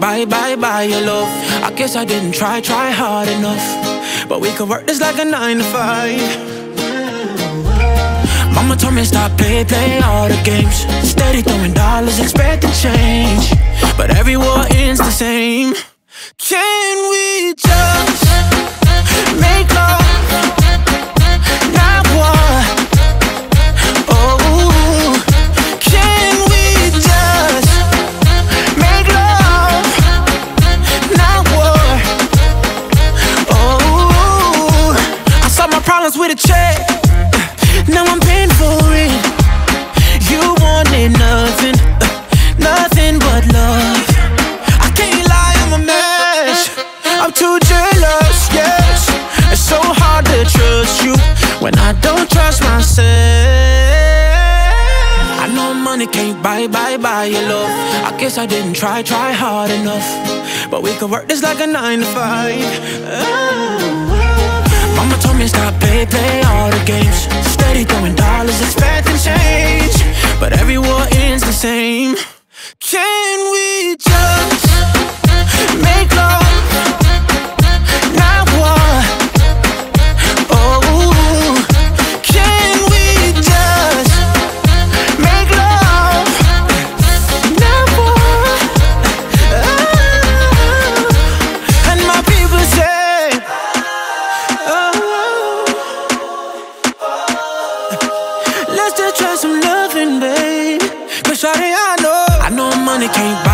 Bye, bye, bye, your love. I guess I didn't try hard enough, but we could work this like a 9 to 5. Mama told me stop play all the games. Steady throwing dollars, expect to change, but every war ends the same. Can we just make love, not war? Oh, can we just make love, not war? Oh, I solved my problems with a check. Now I'm paying for it. You wanted nothing, nothing but love. I can't lie, I'm a mess. I'm too jealous, yes. It's so hard to trust you when I don't trust myself. I know money can't buy your love. I guess I didn't try hard enough, but we could work this like a 9 to 5. Mama told me stop play all the games. Steady throwing dollars, expecting change, but every war ends the same. Can we just make love, not war? Oh, can we just make love, not war? Oh. And my people say, let's just try some loving, babe. Cause shawty, I know money can't buy